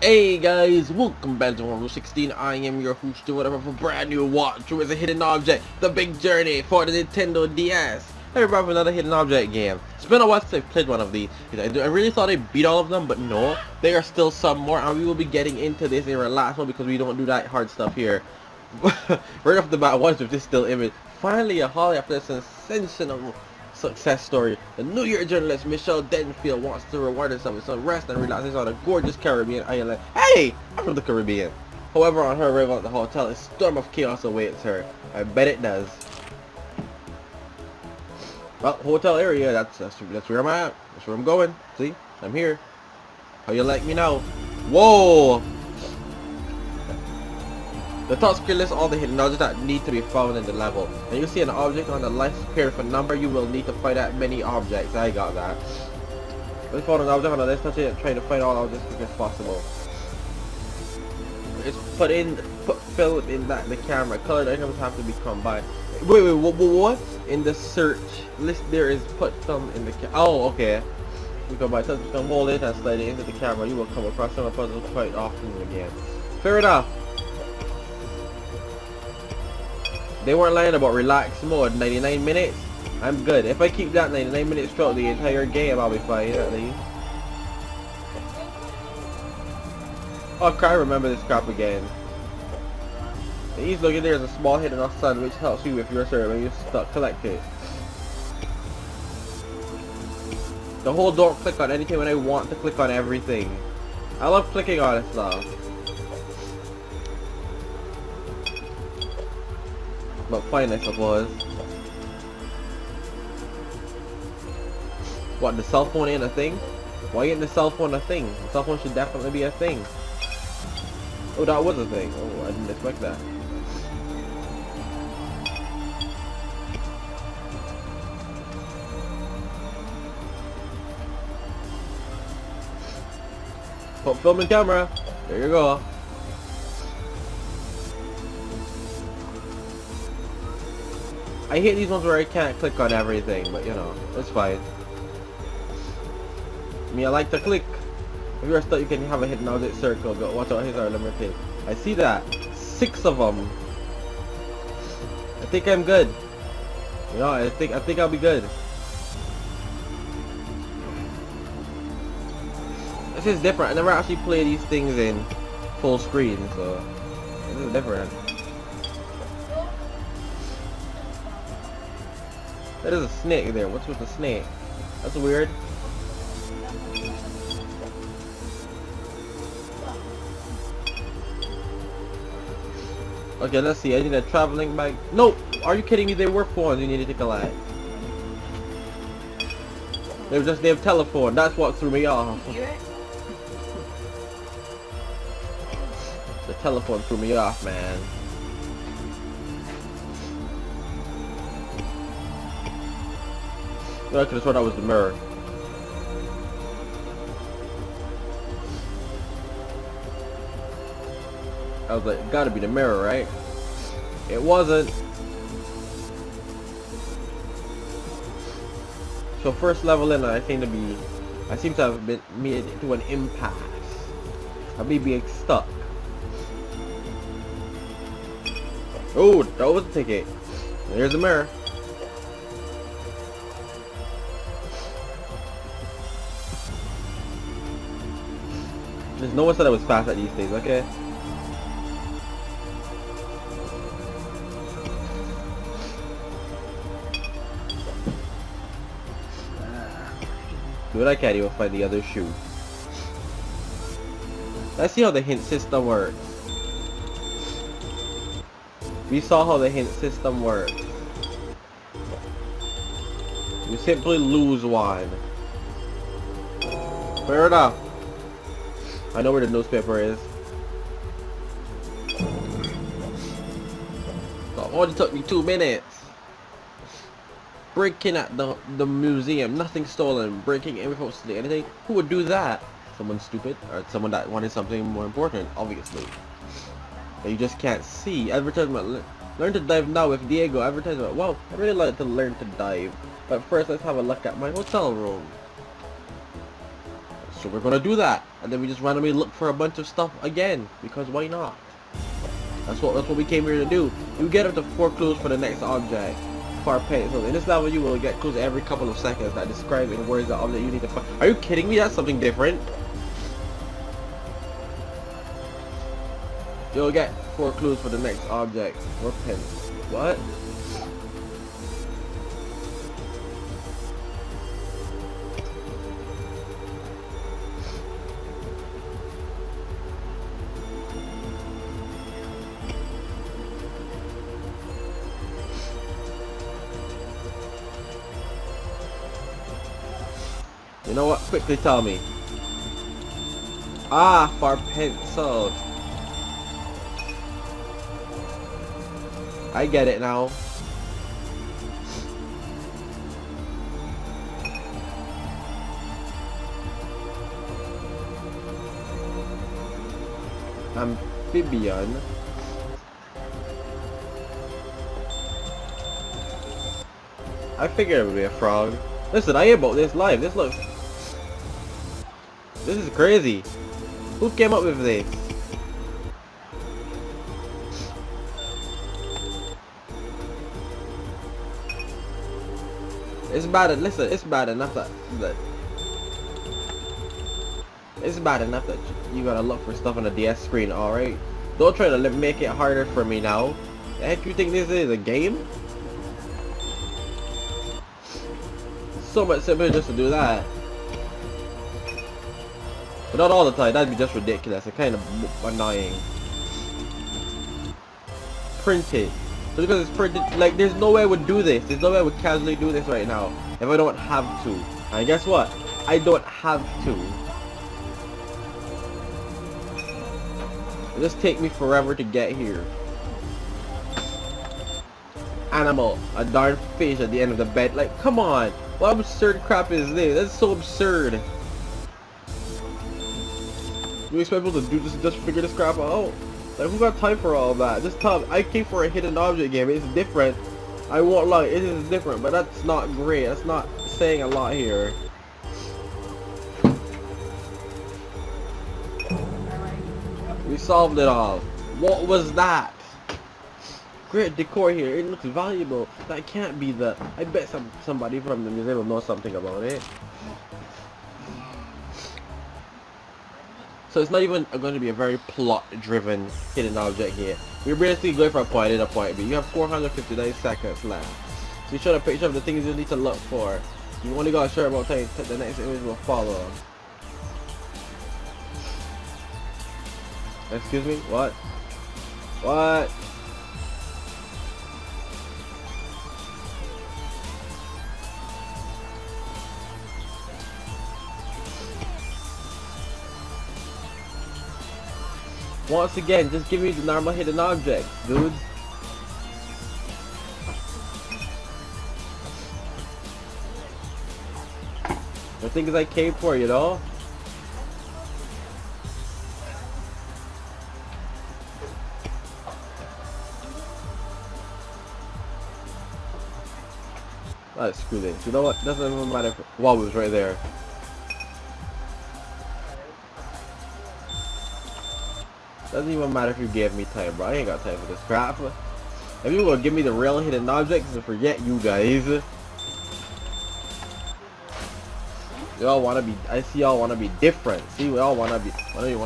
Hey guys, welcome back to jevonrulez16. I am your host to whatever for brand new watch with a hidden object, the big journey for the Nintendo DS. Everybody for another hidden object game. It's been a while since I've played one of these. I really thought I beat all of them, but no, there are still some more, and we will be getting into this in our last one because we don't do that hard stuff here. Right off the bat, once with this still image, finally a holiday after a sensational success story. The New Year journalist Michelle Denfield wants to reward herself with some rest and relaxation on a gorgeous Caribbean island. Hey! I'm from the Caribbean. However, on her arrival at the hotel, a storm of chaos awaits her. I bet it does. Well, hotel area, that's where I'm at. That's where I'm going. See? I'm here. How you like me now? Whoa! The top screen lists all the hidden objects that need to be found in the level. When you see an object on the left appear with a number, you will need to find out many objects. I got that. When you find an object on the list, try to find all objects as quick as possible. It's fill in the camera. Colored items have to be combined. Wait, what? In the search list, there is put some in the camera. Oh, okay. You go by touch, hold it and slide it into the camera. You will come across some puzzles quite often again. Fair enough. They weren't lying about relaxed mode, 99 minutes. I'm good. If I keep that 99 minutes throughout the entire game, I'll be fine at least. Oh crap, I remember this crap again. The east looking there is a small hidden sun which helps you with your server when you're stuck. Collect it. The whole don't click on anything when I want to click on everything. I love clicking on this stuff. But fine, I suppose. What, the cell phone ain't a thing? Why ain't the cell phone a thing? The cell phone should definitely be a thing. Oh, that was a thing. Oh, I didn't expect that. Put film and camera. There you go. I hate these ones where I can't click on everything, but you know, it's fine. I mean, I like to click. If you're stuck, you can have a hidden object circle, but watch out, his are limited. I see that. 6 of them. I think I'm good. You know, I think I'll be good. This is different. I never actually play these things in full screen, so this is different. That is a snake there. What's with the snake? That's weird. Okay, let's see. I need a traveling bag. Nope! Are you kidding me? They were phones. You needed to collect. They were just their telephone. That's what threw me off. The telephone threw me off, man. I could have sworn that was the mirror. I was like, gotta be the mirror, right? It wasn't. So first level in, I seem to have been made to an impasse. I may be stuck. Oh, that was a ticket. There's the mirror. There's no one said I was fast at these things, okay? Do what I can, you'll find the other shoe. Let's see how the hint system works. We saw how the hint system works. You simply lose one. Fair enough. I know where the newspaper is. That only took me 2 minutes. Breaking at the museum. Nothing stolen. Breaking in without stealing anything. Who would do that? Someone stupid or someone that wanted something more important, obviously. That you just can't see. Advertisement. Learn to dive now with Diego. Advertisement. Wow, I really like to learn to dive. But first, let's have a look at my hotel room. So we're gonna do that, and then we just randomly look for a bunch of stuff again, because why not? That's what we came here to do. You get up to 4 clues for the next object. Far paint. So in this level, you will get clues every couple of seconds that describe in words the object you need to find. Are you kidding me? That's something different. You'll get 4 clues for the next object. Or pins. What? You know what? Quickly tell me. Ah, for pencils. I get it now. Amphibian. I figured it would be a frog. Listen, I hear about this live. This looks... This is crazy. Who came up with this? It's bad. Listen, it's bad enough that it's bad enough that you gotta look for stuff on the DS screen. All right, don't try to make it harder for me now. The heck you think this is, a game? It's so much simpler just to do that. But not all the time, that'd be just ridiculous and kind of annoying. Printed. So because it's printed, like, there's no way I would do this. There's no way I would casually do this right now if I don't have to. And guess what? I don't have to. It'll just take me forever to get here. Animal. A darn fish at the end of the bed. Like, come on. What absurd crap is this? That's so absurd. You expect people to do this and just figure this crap out? Like, who got time for all that? This time, I came for a hidden object game. It's different. I won't lie, it is different, but that's not great. That's not saying a lot here. We solved it all. What was that? Great decor here. It looks valuable. That can't be the... I bet somebody from the museum will know something about it. So it's not even going to be a very plot-driven hidden object here. We're basically going from point A to point B. You have 459 seconds left. So you show a picture of the things you need to look for. You only got a short amount of time. The next image will follow. Excuse me? What? What? Once again, just give me the normal hidden object, dudes. The thing is I came for, you know? Alright, screw this. You know what? Doesn't even matter if... Wow, it was right there. Doesn't even matter if you gave me time, bro. I ain't got time for this crap. If you will give me the real hidden objects, and forget you guys. Y'all wanna be? I see y'all wanna be different. See, we all wanna be. I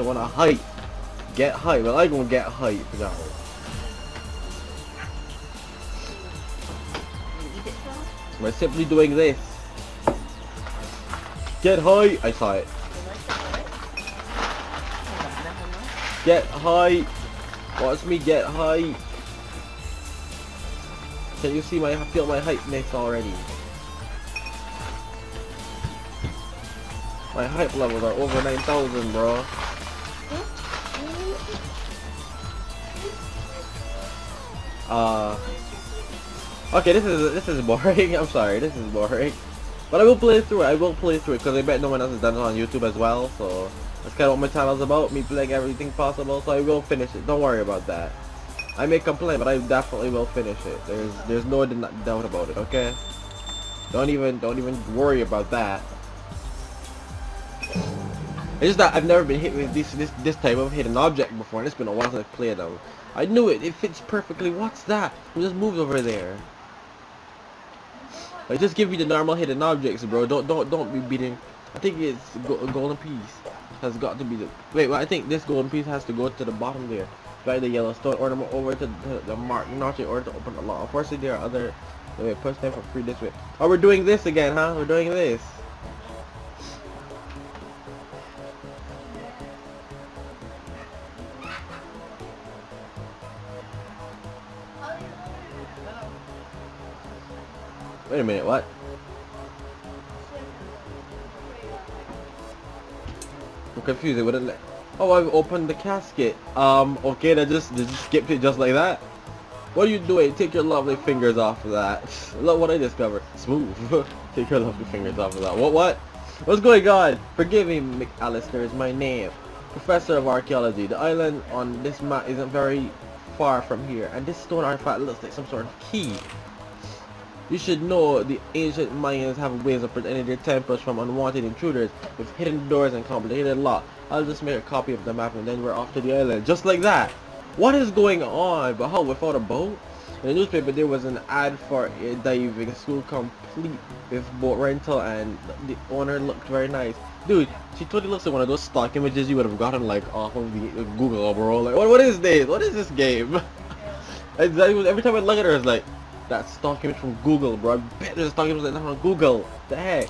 wanna hype. Get hype. Well, I gonna get hype now. By simply doing this. Get hype. I saw it. Get high! Watch me get high! Can you see my, feel my hype mix already? My hype levels are over 9,000, bro. Okay, this is boring. I'm sorry, this is boring. But I will play through it. I will play through it because I bet no one else has done it on YouTube as well. So. That's kind of what my channel's about, me playing everything possible, so I will finish it. Don't worry about that. I may complain, but I definitely will finish it. There's no doubt about it, okay? Don't even worry about that. It's just that I've never been hit with this type of hidden object before, and it's been a while since I've played them. I knew it. It fits perfectly. What's that? It just moves over there. Like, just give me the normal hidden objects, bro. Don't be beating. I think it's golden piece has got to be the. Wait, well, I think this golden piece has to go to the bottom there, by the yellow stone ornament over to the mark notch in order to open the lock. Unfortunately, there are other. Wait, push them for free this way. Oh, we're doing this again, huh? We're doing this. Wait a minute, what? I'm confused, it wouldn't let... Oh, I've opened the casket. Okay, they just skipped it just like that? What are you doing? Take your lovely fingers off of that. Look what I discovered. Smooth. Take your lovely fingers off of that. What? What's going on? Forgive me, McAllister is my name. Professor of Archaeology. The island on this map isn't very far from here, and this stone artifact looks like some sort of key. You should know the ancient Mayans have ways of protecting their temples from unwanted intruders with hidden doors and complicated locks. I'll just make a copy of the map and then we're off to the island. Just like that! What is going on? But how, without a boat? In the newspaper there was an ad for a diving school complete with boat rental, and the owner looked very nice. Dude, she totally looks like one of those stock images you would have gotten like off of the Google, bro. Like, what is this? What is this game? Every time I look at her it's like, that stock image from Google, bro. I bet there's a stock image like that from Google. The heck?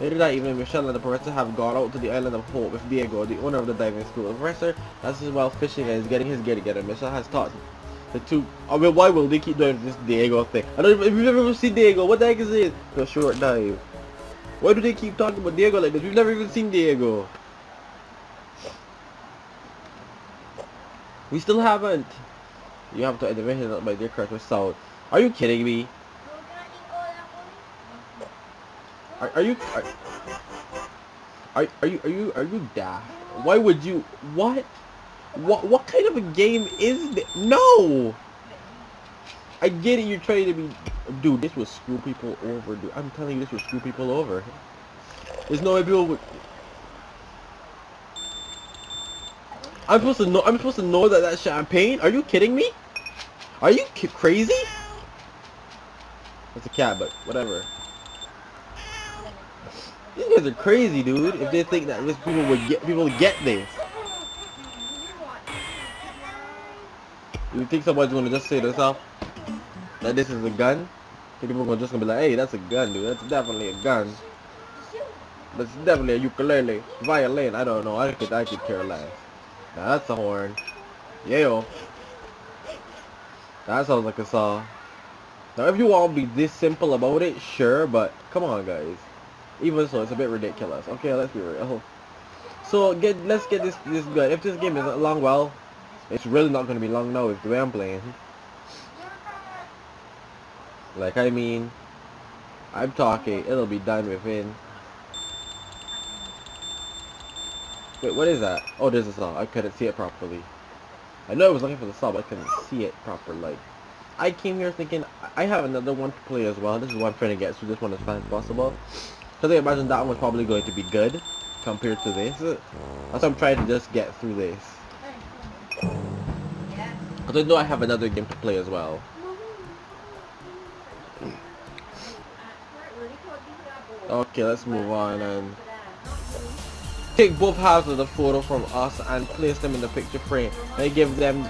Later that evening, Michelle and the professor have gone out to the island of Hope with Diego, the owner of the diving school. The professor has his while fishing and is getting his gear together. Michelle has taught the two. I mean, why will they keep doing this Diego thing? I don't even. If you've ever seen Diego, what the heck is this? The short dive. Why do they keep talking about Diego like this? We've never even seen Diego. We still haven't. You have to admit it by their character sound. Are you kidding me? Are you daft? Why would you? What kind of a game is this? No! I get it. You're trying to be, dude. This will screw people over, dude. I'm telling you, this will screw people over. There's no way people would. I'm supposed to know. I'm supposed to know that that's champagne. Are you kidding me? Are you crazy? That's a cat, but whatever. These guys are crazy, dude. If they think that people would get this, you think somebody's gonna just say to themselves that this is a gun? People are just gonna be like, "Hey, that's a gun, dude. That's definitely a gun. That's definitely a ukulele, violin. I don't know. I could care less." That's a horn. Yeah. That sounds like a saw. Now if you want to be this simple about it, sure, but come on guys. Even so, it's a bit ridiculous. Okay, let's be real. So let's get this good. If this game isn't long, well, it's really not gonna be long now with the way I'm playing. Like, I mean, I'm talking, it'll be done within. Wait, what is that? Oh, there's a saw. I couldn't see it properly. I know I was looking for the saw, but I couldn't see it properly. Like, I came here thinking, I have another one to play as well. This is what I'm trying to get through this one as fast as possible. Because I imagine that one's probably going to be good compared to this. That's why I'm trying to just get through this. Because I know I have another game to play as well. Okay, let's move on and... Take both halves of the photo from us and place them in the picture frame and give them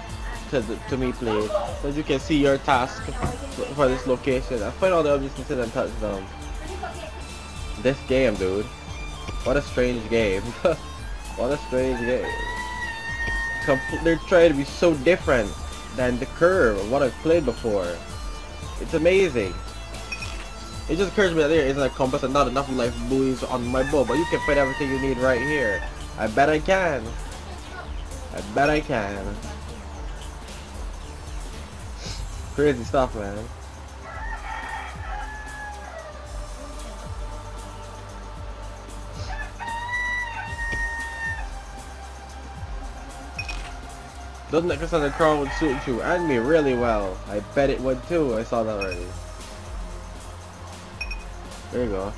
to me, please. As you can see, your task for this location. I find all the objects considered and touch them. This game, dude. What a strange game. What a strange game. They're trying to be so different than the curve of what I've played before. It's amazing. It just occurs to me that there isn't a compass and not enough life buoys on my boat, but you can find everything you need right here. I bet I can. I bet I can. Crazy stuff, man. Those necklaces on the crown would suit you and me really well. I bet it would too. I saw that already. There you go.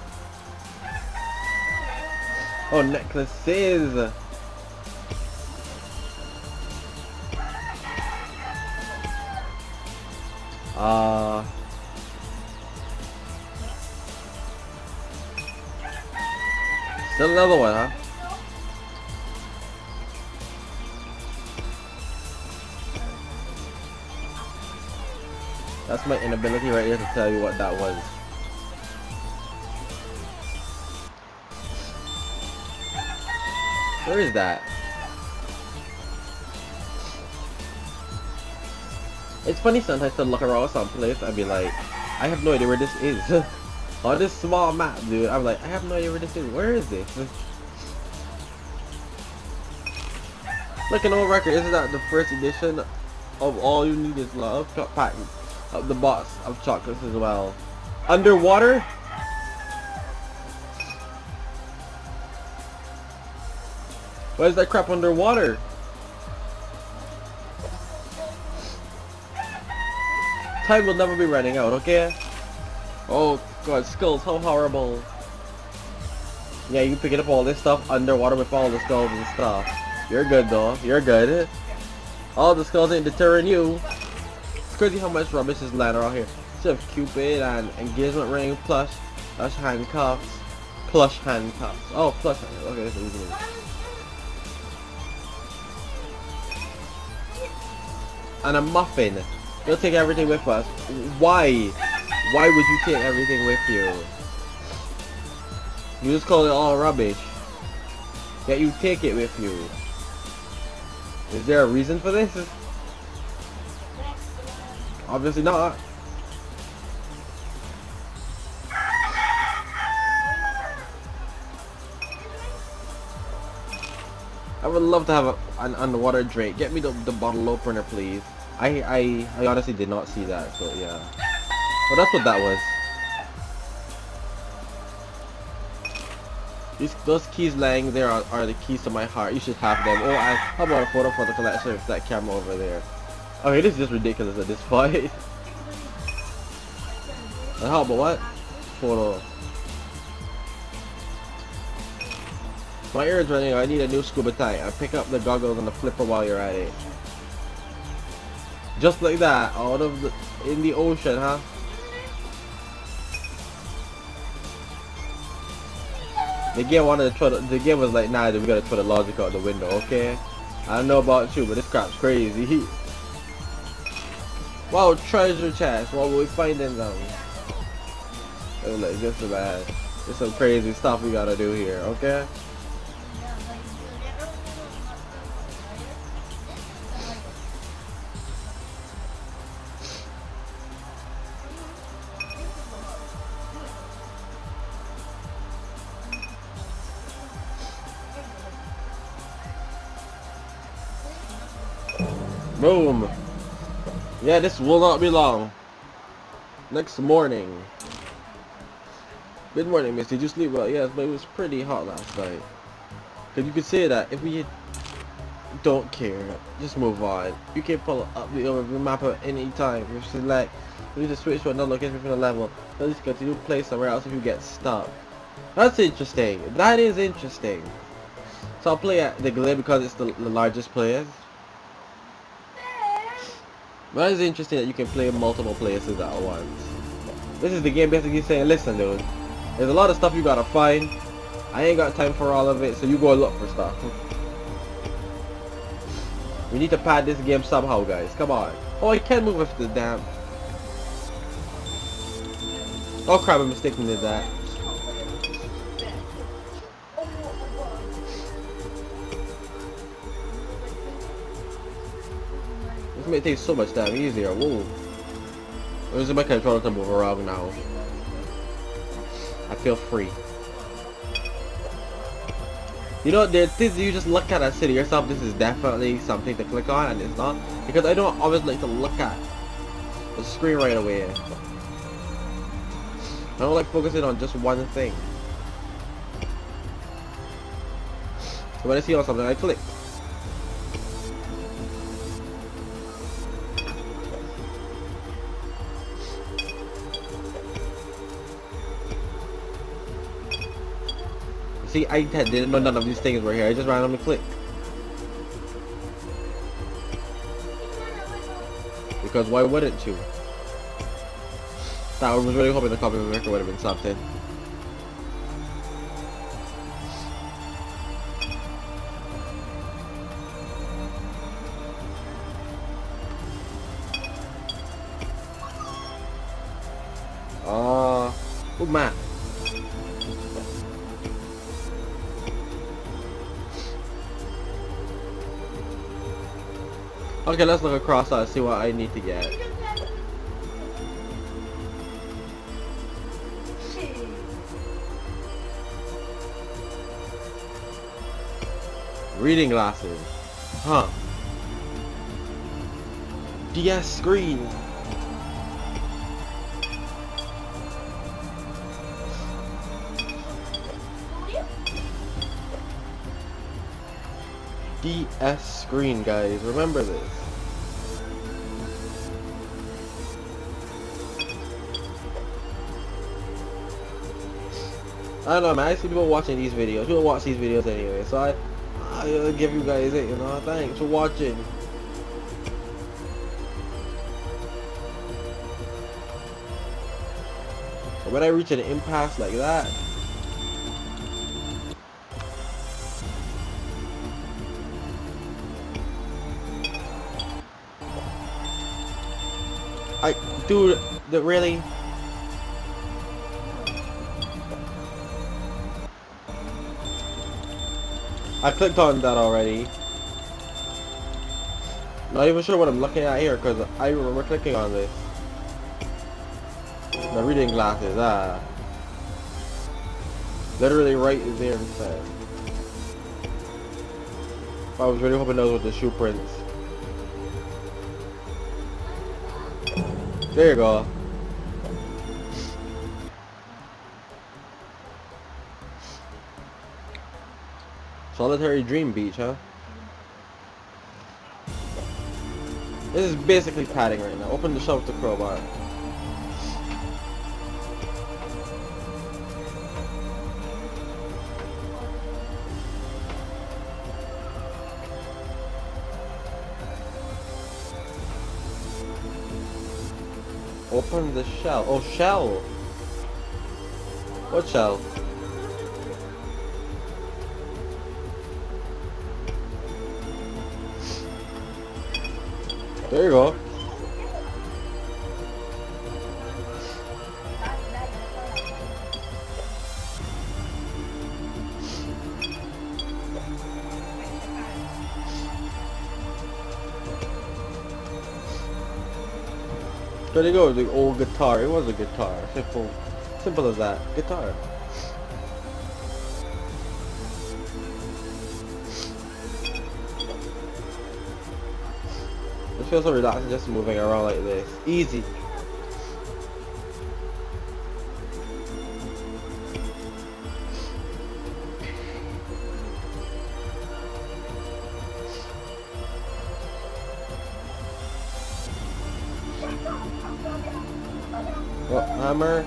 Oh, necklaces! Still another one, huh? That's my inability right here to tell you what that was. Where is that? It's funny sometimes to look around someplace and be like, I have no idea where this is. On this small map, dude, I'm like, I have no idea where this is. Where is this? Look, an old record. Isn't that the first edition of All You Need Is Love? Pack up the box of chocolates as well. Underwater? Why is that crap underwater? Time will never be running out, okay? Oh god, skulls, how horrible. Yeah, you pick up all this stuff underwater with all the skulls and stuff. You're good though, you're good. All the skulls ain't deterring you. It's crazy how much rubbish is lying around here. Instead of Cupid and engagement ring, plush handcuffs. Plush handcuffs. Oh, plush handcuffs. Okay, that's easy. And a muffin. We'll take everything with us. Why? Why would you take everything with you? You just call it all rubbish. Yet you take it with you. Is there a reason for this? Obviously not. I would love to have an underwater drink. Get me the bottle opener, please. I honestly did not see that, so yeah. Well, that's what that was. Those keys lying there are the keys to my heart. You should have them. Oh, how about a photo for the collection with that camera over there? I mean, this is just ridiculous at this point. And how about what? Photo. My ear is running out. I need a new scuba tank. I pick up the goggles and the flipper while you're at it. Just like that, out of in the ocean, huh? The game wanted to throw the game was like, nah, dude, we gotta throw the logic out the window, okay? I don't know about you, but this crap's crazy. Wow, treasure chest. What will we find in them? It was like just so bad. There's some crazy stuff we gotta do here, okay? Boom. Yeah, this will not be long. Next morning. Good morning, miss. Did you sleep well? Yes, but it was pretty hot last night. Cause you could say that if we don't care, just move on. You can pull up the overview map at any time. If you select, you need to switch to another location from the level. At least continue to play somewhere else if you get stuck. That's interesting. That is interesting. So I'll play at the Glade because it's the largest player. But it's interesting that you can play multiple places at once. This is the game basically saying, listen dude, there's a lot of stuff you gotta find. I ain't got time for all of it, so you go look for stuff. We need to pad this game somehow, guys. Come on. Oh, I can't move with the damn... Oh crap, I'm mistaken with that. It takes so much time easier. Whoa. I'm using my controller to move around now. I feel free. You know, there are things you just look at and say to yourself, this is definitely something to click on, and it's not. Because I don't always like to look at the screen right away. I don't like focusing on just one thing. So when I see on something, I click. See, I didn't know none of these things were here. I just randomly clicked. Because why wouldn't you? I was really hoping the copy of the record would have been something. Oh man. Okay, let's look across that and see what I need to get. Reading glasses. Huh. DS screen. DS screen, guys. Remember this. I don't know, man. I see people watching these videos. People watch these videos anyway, so I'll give you guys it, you know. Thanks for watching. When I reach an impasse like that, dude, that really. I clicked on that already. Not even sure what I'm looking at here because I remember clicking on this. The reading glasses, literally right there instead. I was really hoping those were the shoe prints. There you go. Solitary Dream Beach, huh? This is basically padding right now. Open the shelf to crowbar. Open the shell. Oh, shell! What shell? There you go. There you go, the old guitar. It was a guitar. Simple as that. Guitar. It feels so relaxing just moving around like this. Easy. Hammer.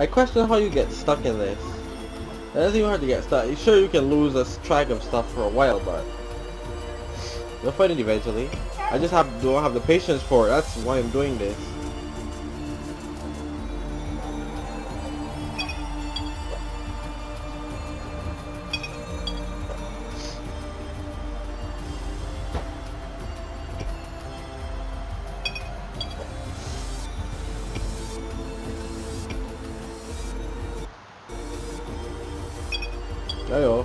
I question how you get stuck in this. It doesn't even hard to get stuck. Sure, you can lose track of stuff for a while, but you'll find it eventually. I just don't have the patience for it. That's why I'm doing this. Ayo.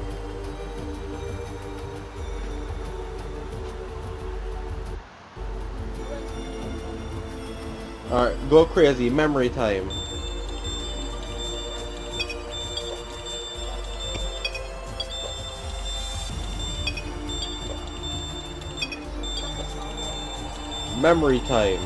Alright, go crazy. Memory time. memory time.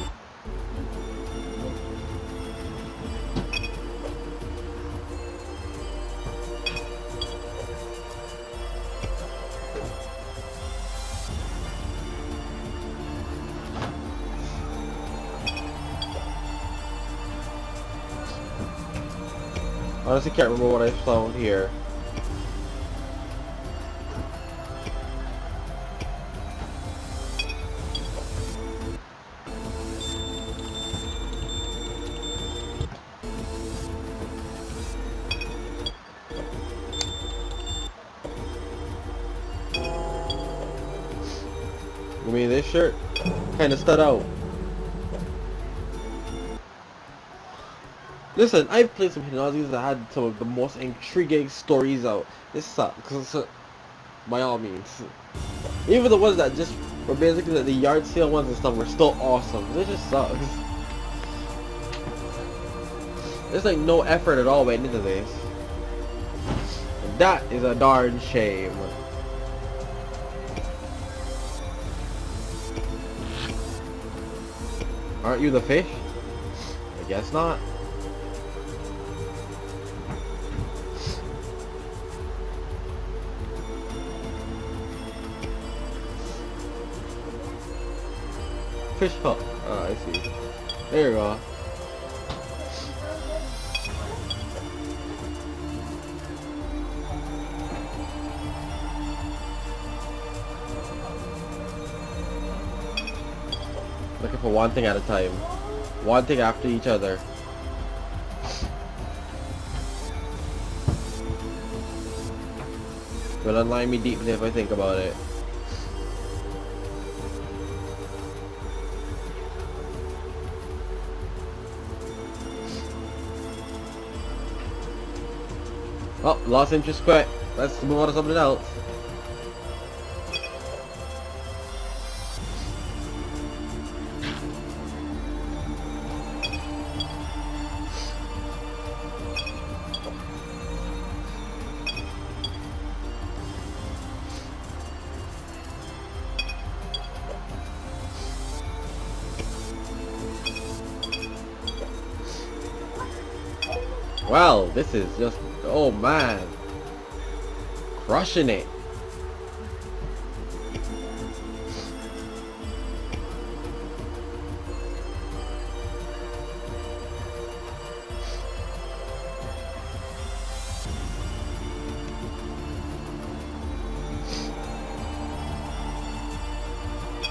Honestly, can't remember what I found here. I mean, this shirt kind of stood out. Listen, I've played some hidden Aussies that had some of the most intriguing stories out. This sucks, by all means. Even the ones that just were basically like the yard sale ones and stuff were still awesome. This just sucks. There's like no effort at all went into this. And that is a darn shame. Aren't you the fish? I guess not. Fish hook. Oh, I see. There you go. Looking for one thing at a time. One thing after each other. Will unline me deeply if I think about it. Oh, lost interest quick. Let's move on to something else. Wow, this is just... oh man, crushing it.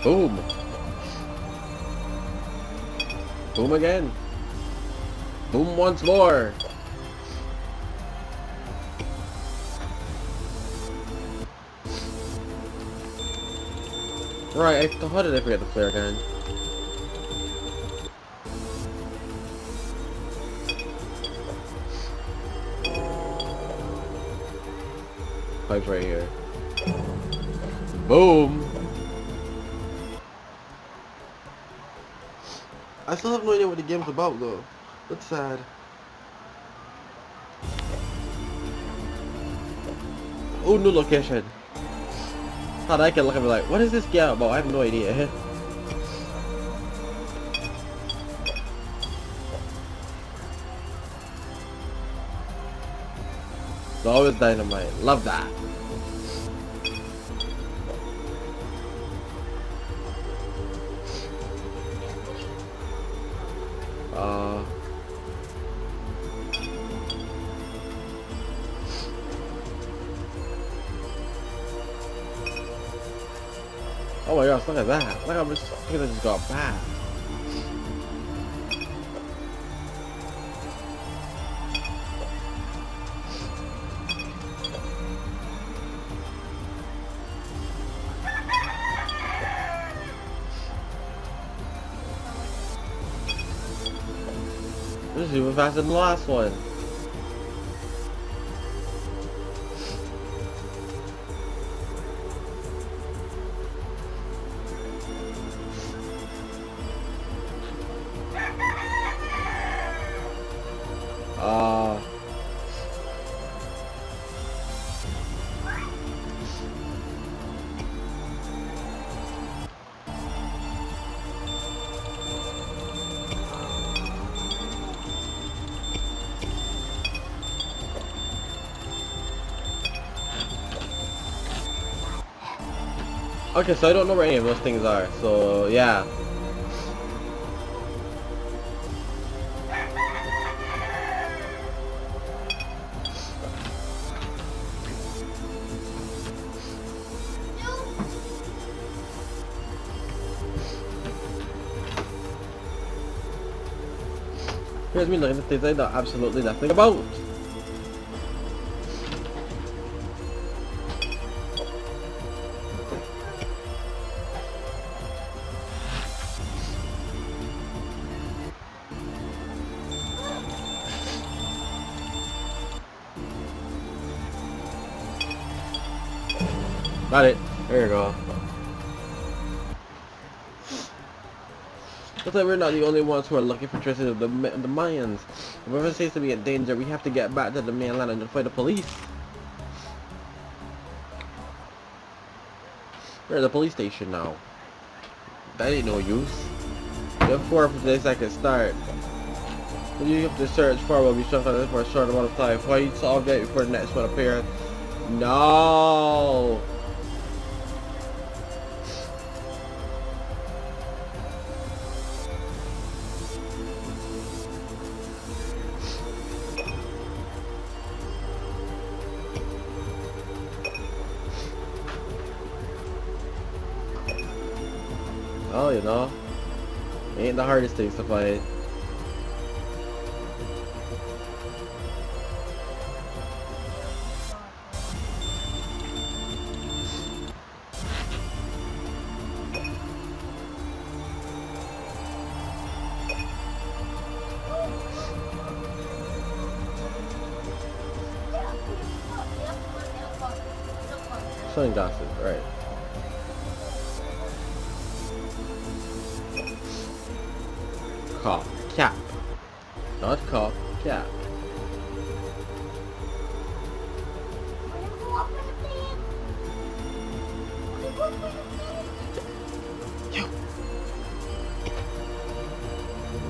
Boom. Boom again. Boom once more. Right, how did I forget the flare gun? Pipe's right here. Boom! I still have no idea what the game's about though. That's sad. Oh, new location. God, I can look and be like, what is this game about? I have no idea. It's always dynamite. Love that. Oh my gosh, look at that. Look at this. Look at this, just got bad. This is even faster than the last one. Okay, so I don't know where any of those things are, so yeah. Here's me looking at things I know absolutely nothing about. Got it. There you go. Looks like we're not the only ones who are looking for traces of the Mayans. If everyone seems to be in danger, we have to get back to the mainland and fight the police. We're at the police station now. That ain't no use. Therefore, from this I can start. You have to search for will be shut on for a short amount of time. Why you solve that before the next one appears? No. Oh, you know, it ain't the hardest things to find. Sunglasses, right. Cop cap. Not cop cap.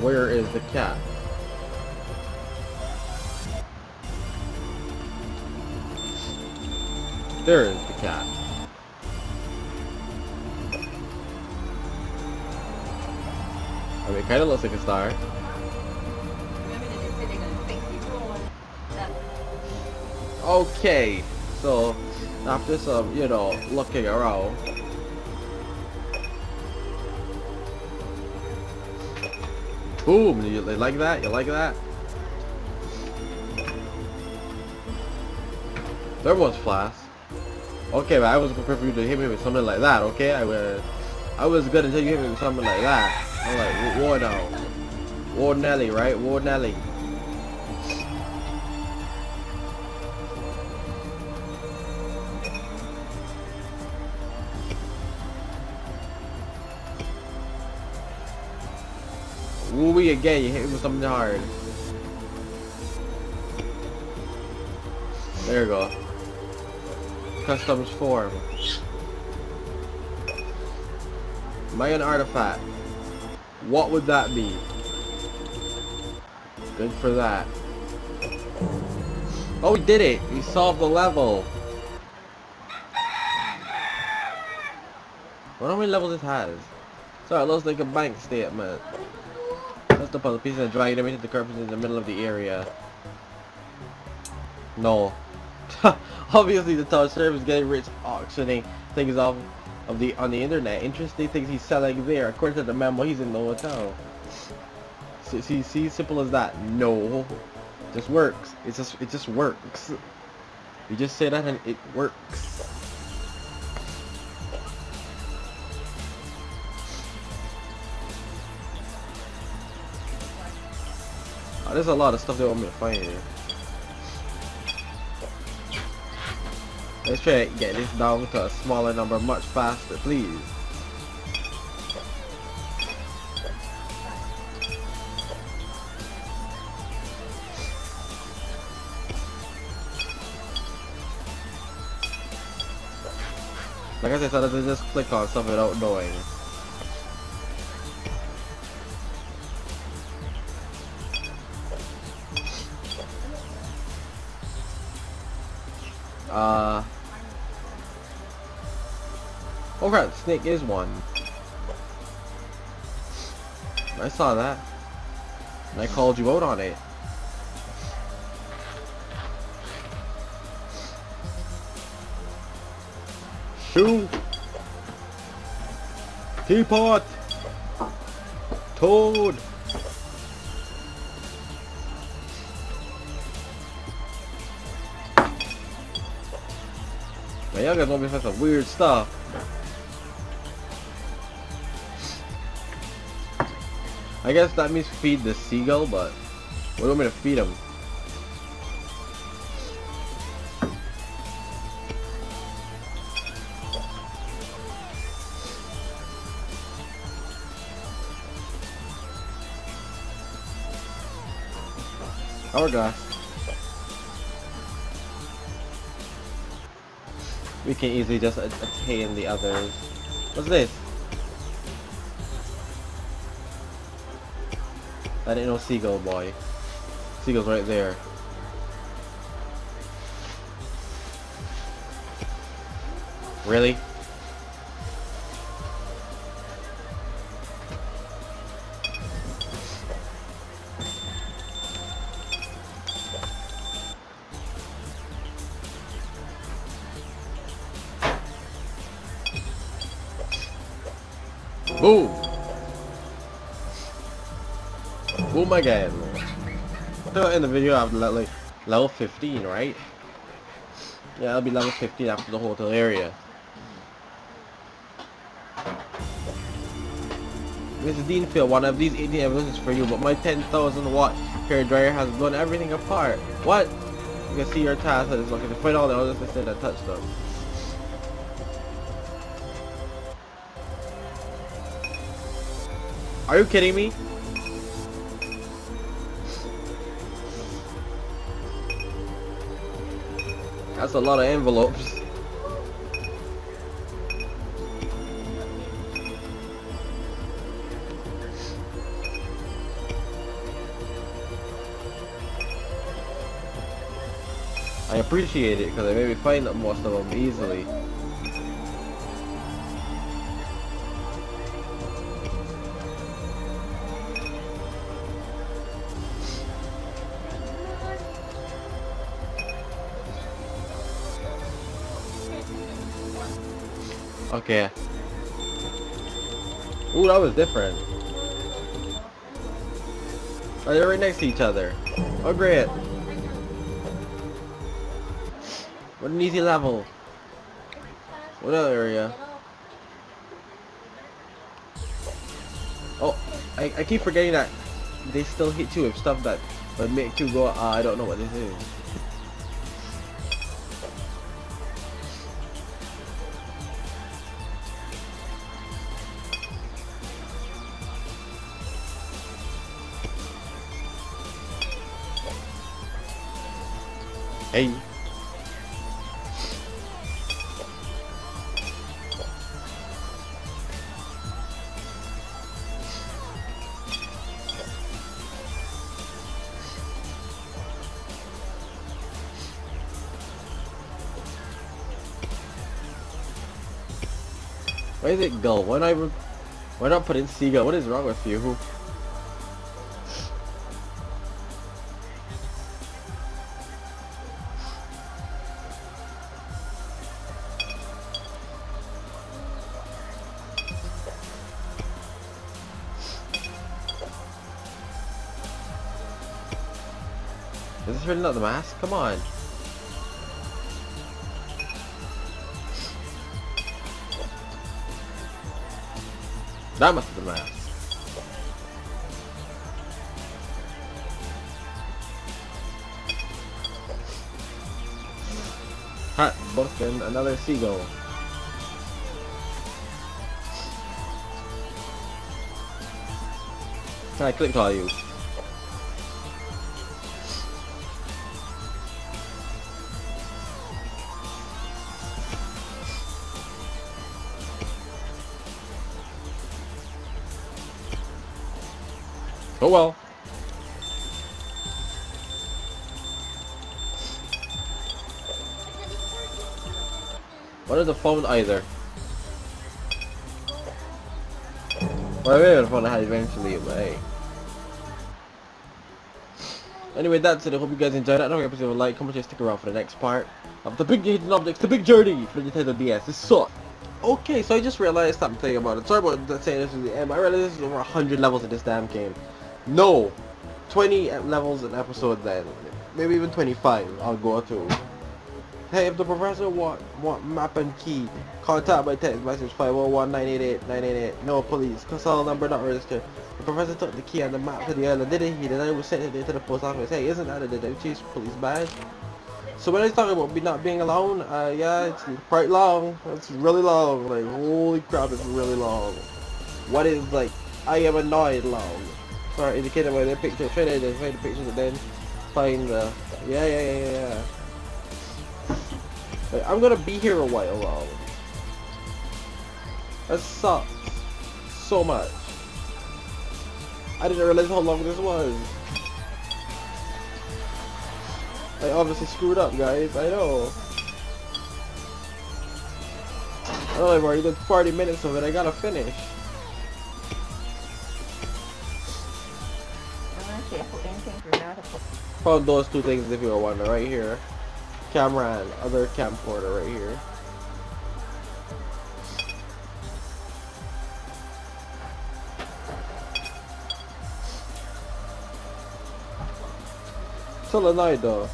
Where is the cap? There is the cat. I mean, it kind of looks like a star. Okay, so after some, you know, looking around. Boom! You like that? You like that? There was flash. Okay, but I wasn't prepared for you to hit me with something like that, okay? I was good until you hit me with something like that. I'm like, war now. War Nelly, right? War Nelly. Woo-wee again, you hit me with something hard. There you go. Customs form. Mayan artifact. What would that be? Good for that. Oh, we did it! We solved the level! What how many levels this has? Sorry, it looks like a bank statement. That's the puzzle piece and drag everything to the curve in the middle of the area. No. Obviously the town sheriff is getting rich auctioning things off of the on the internet. Interesting things he's selling there. According to the memo, he's in the hotel. See, simple as that. No, it just works. It just works. You just say that and it works. Oh, there's a lot of stuff they want me to find here. Let's try to get this down to a smaller number much faster, please. Like I said, so doesn't just click on stuff without knowing. Oh crap, the snake is one. I saw that. And I called you out on it. Shoot! Teapot! Toad! Now y'all guys want me to find some weird stuff. I guess that means feed the seagull, but what do you want me to feed him? Hourglass. We can easily just attain the others. What's this? That ain't no seagull, boy. Seagull's right there. Really? Boom! Boom again! So in the video I've like level 15, right? Yeah, I'll be level 15 after the whole area. Mrs. Denfield, one of these 18 episodes is for you, but my 10,000 watt hair dryer has blown everything apart. What? You can see your task that is looking to find all the others instead that touch them. Are you kidding me? That's a lot of envelopes. I appreciate it because I made me find most of them easily. Okay. Ooh, that was different. Oh, they're right next to each other. Oh, great. What an easy level. What other area? Oh, I keep forgetting that they still hit you with stuff that would make you go, I don't know what this is. Hey. Why is it gull? Why not put in seagull? What is wrong with you? Is this really not the mask? Come on. That must be the mask. Hat, book, and another seagull. Can I click call you? Oh well. What is the phone either? Well, I really would have thought I had eventually, but hey. Anyway, that's it. I hope you guys enjoyed that. Don't forget to like, comment, and stick around for the next part of the big hidden objects, the big journey for the Nintendo DS. This sucked. Okay, so I just realized something about it. Sorry about saying this was the end, but I realized there's over 100 levels in this damn game. No! 20 levels an episode then. Maybe even 25 I'll go through. Hey, if the professor want map and key, contact by text message 501-988-988. No, police. Console number not registered. The professor took the key and the map to the island, didn't he? Then I was sent it to the post office. Hey, isn't that a chief police badge? So when I was talking about not being alone, yeah, it's quite long. It's really long. Like, holy crap, it's really long. What is, like, I am annoyed long. Sorry, indicated by their picture. Try to find the pictures and then find the... Yeah. Like, I'm gonna be here a while long. That sucks. So much. I didn't realize how long this was. I obviously screwed up, guys. I know. Oh, I've already done 40 minutes of it. I gotta finish. Found those two things if you were wondering, right here. Camera and other camcorder right here. Still annoyed though.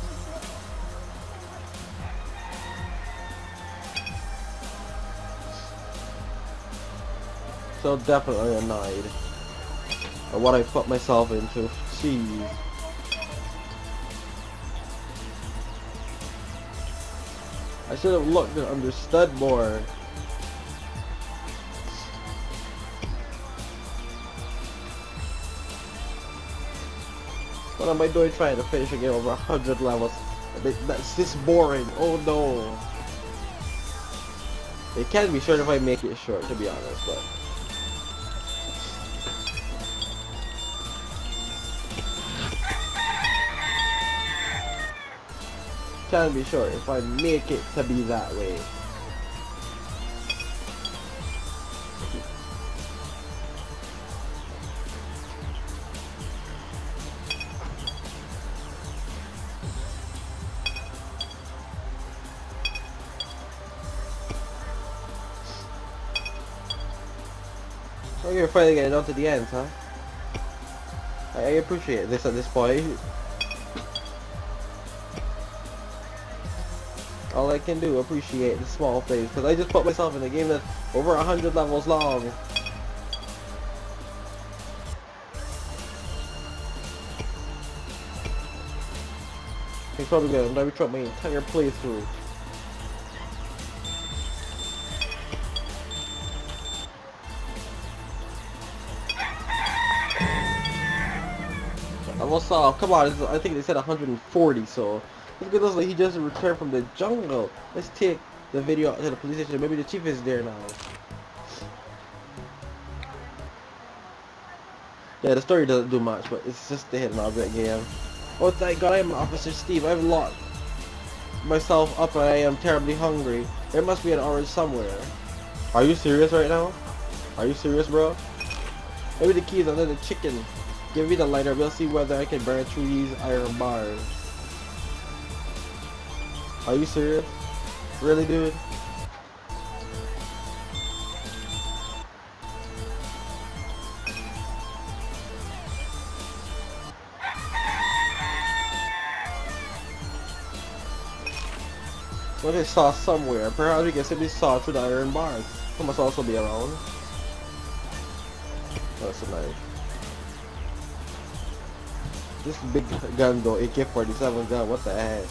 So definitely annoyed at what I put myself into. Jeez. I should have looked and understood more. What am I doing trying to finish a game over 100 levels? That's this boring. Oh no. It can be short if I make it short, to be honest, but... Can be short if I make it to be that way. Oh, you're finally getting on to the end, huh? I appreciate this at this point. All I can do, appreciate the small things, because I just put myself in a game that's over 100 levels long. It's probably good. I'm gonna retry my entire playthrough. Almost saw. Come on, I think they said 140, so. Look at this, like he just returned from the jungle. Let's take the video to the police station. Maybe the chief is there now. Yeah, the story doesn't do much, but it's just the hidden object game. Oh thank god, I am Officer Steve. I've locked myself up and I am terribly hungry. There must be an orange somewhere. Are you serious right now? Are you serious, bro? Maybe the key is under the chicken. Give me the lighter. We'll see whether I can burn through these iron bars. Are you serious? Really, dude? Look, I saw somewhere. Perhaps we can simply saw through the iron bars. It must also be around. That's a knife. This big gun though, AK-47 gun, what the heck?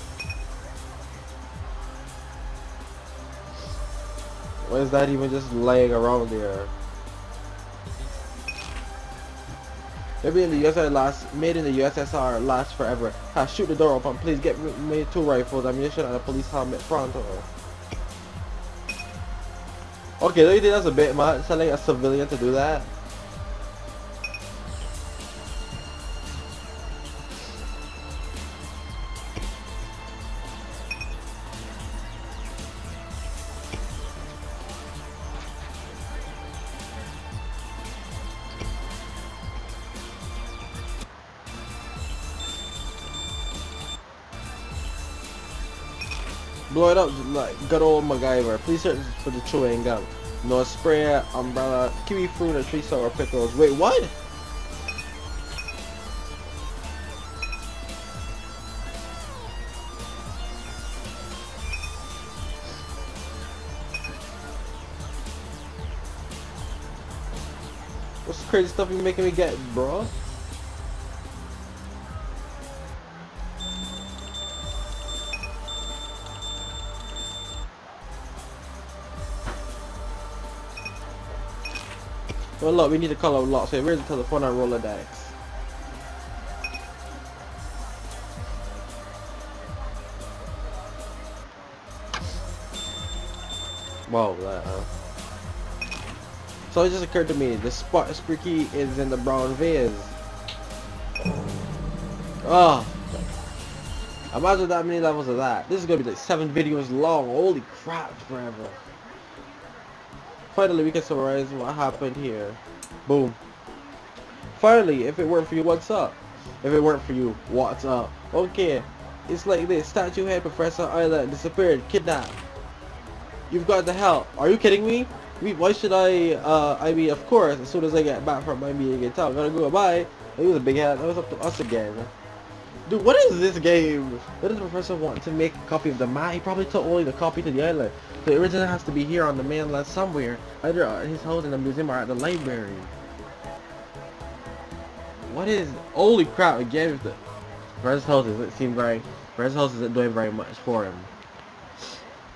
Why is that even just laying around there? Maybe in the USSR lasts forever. Ha, shoot the door open, please get me 2 rifles, ammunition and a police helmet pronto. Okay, don't you think that's a bit much, telling a civilian to do that? Blow it up like good old MacGyver. Please search for the chewing gum. No spray, umbrella, kiwi fruit, and tree sour pickles. Wait, what? What's the crazy stuff you're making me get, bro? Well, look, we need to call out lock, so where's the telephone and roll a dice? Whoa, that, So it just occurred to me, the spot Spreaky is in the brown vase. Oh, imagine that many levels of that. This is gonna be like 7 videos long. Holy crap, forever. Finally, we can summarize what happened here. Boom. Finally, if it weren't for you, what's up? If it weren't for you, what's up? Okay, it's like this. Statue head Professor Island disappeared, kidnapped. You've got to help. Are you kidding me? Why should I, I mean, of course, as soon as I get back from my meeting in town, I'm gonna go bye. It was a big head. That was up to us again. Dude, what is this game? What does the professor want? To make a copy of the map? He probably took only the copy to the island. The original has to be here on the mainland somewhere, either at his house in the museum or at the library. What is... Holy crap, again, the Brad's house doesn't seem very... Brad's house isn't doing very much for him.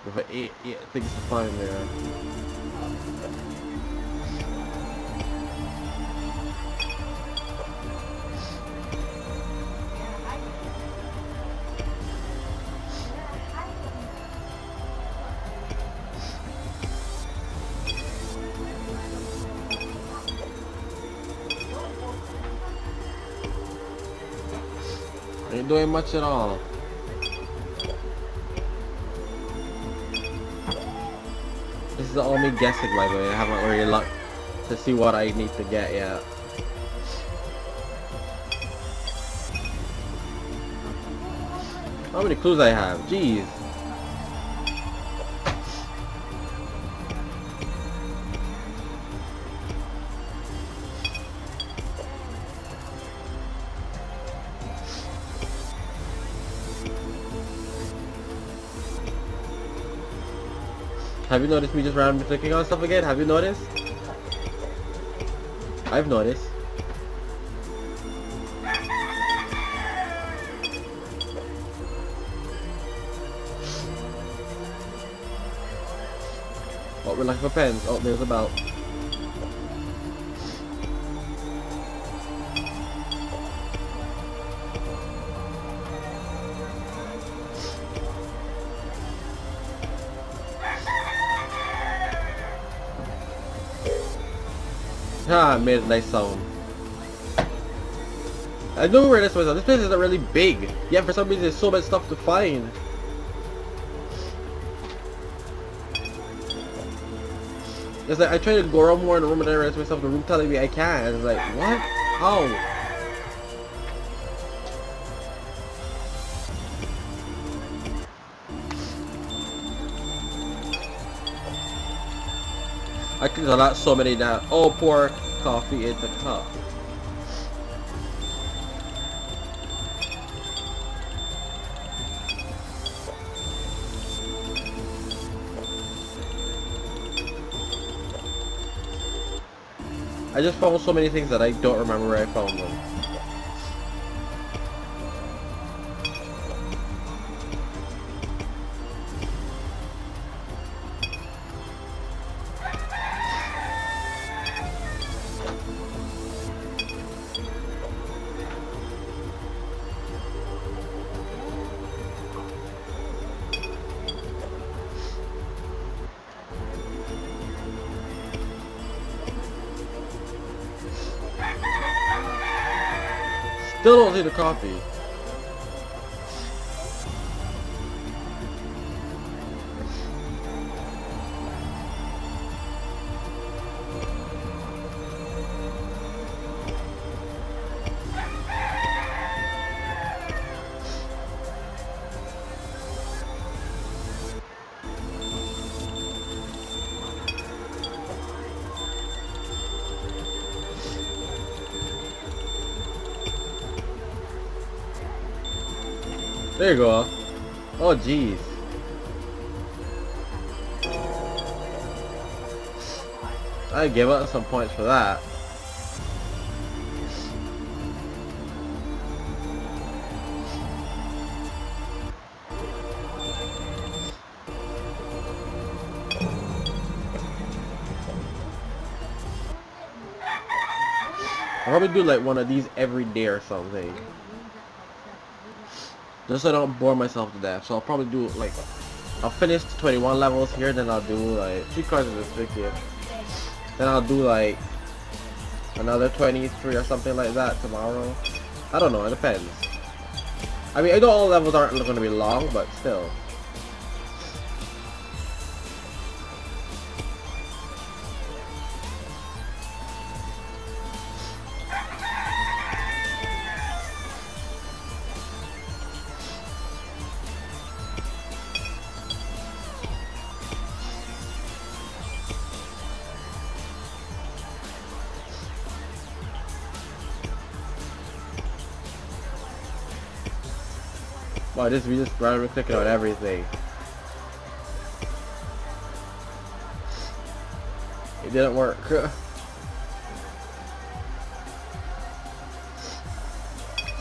With 8 things to find there. Ain't doing much at all. This is all me guessing, by the way. I haven't really looked to see what I need to get yet. How many clues I have? Jeez. Have you noticed me just randomly clicking on stuff again? Have you noticed? I've noticed. What we're looking for pens? Oh, there's a belt. Ah, I made a nice sound. I know where this was. This place isn't really big. Yeah, for some reason there's so much stuff to find. It's like I tried to go around more in the room and I realized myself the room telling me I can't. It's like, what? How? I could have got so many now. Oh, pour coffee in the cup. I just found so many things that I don't remember where I found them. Still don't see the coffee. There you go. Oh jeez. I give up some points for that. I'll probably do like one of these every day or something. Just so I don't bore myself to death. So I'll probably do like, I'll finish 21 levels here, then I'll do like 3 cards of this victory. Then I'll do like another 23 or something like that tomorrow. I don't know, it depends. I mean, I know all levels aren't going to be long, but still. Wow, this we just randomly clicking on everything. It didn't work. So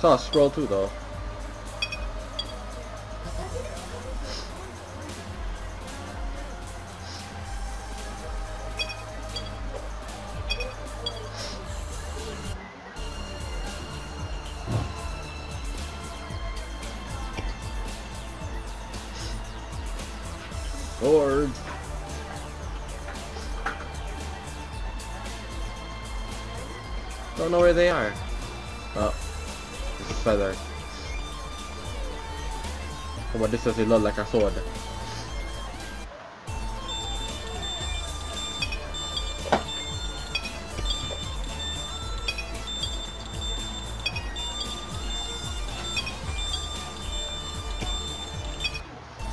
I'll scroll through though. Boards. Don't know where they are. Oh, this is feather. Come on, this doesn't look like a sword.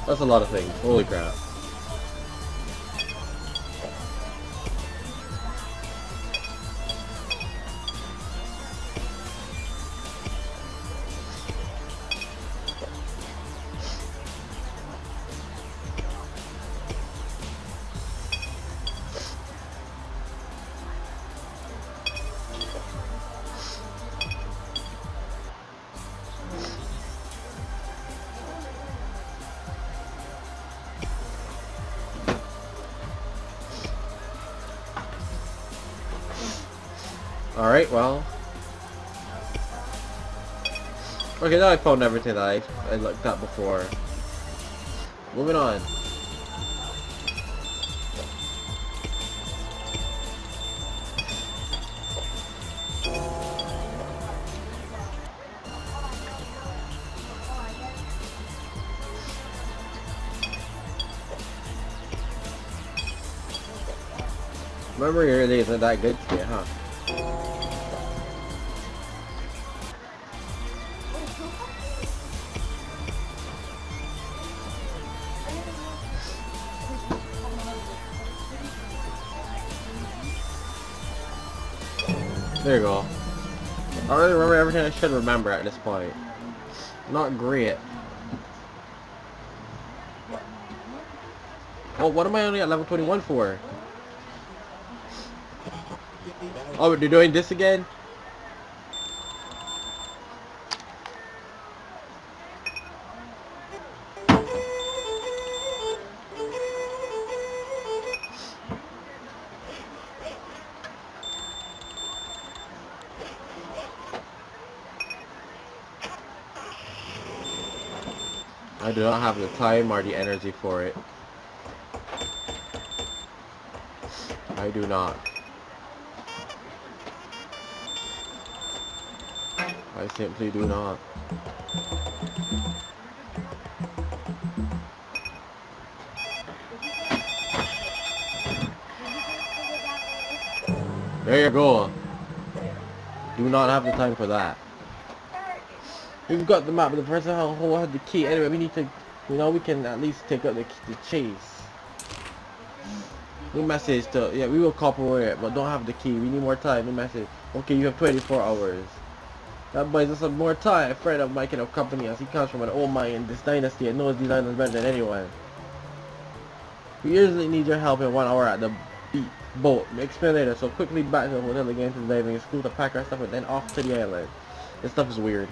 That's a lot of things. Holy crap. Alright, well. Okay, now I found everything that I looked at before. Moving on. Memory really isn't that good to you, huh? There you go. I already remember everything I should remember at this point. Not great. Oh, what am I only at level 21 for? Oh, they're doing this again? I do not have the time or the energy for it. I do not. I simply do not. There you go. Do not have the time for that. We've got the map, but the person who had the key. Anyway, we need to, you know, we can at least take out the key to chase. New message to, yeah, we will cooperate, but don't have the key. We need more time. New message. Okay, you have 24 hours. That buys us some more time. A friend of mine can accompany us. He comes from an old mine in this dynasty and knows these islands better than anyone. We usually need your help in 1 hour at the boat. Explain later, so quickly back to the hotel again to the diving school to pack our stuff and then off to the island. This stuff is weird.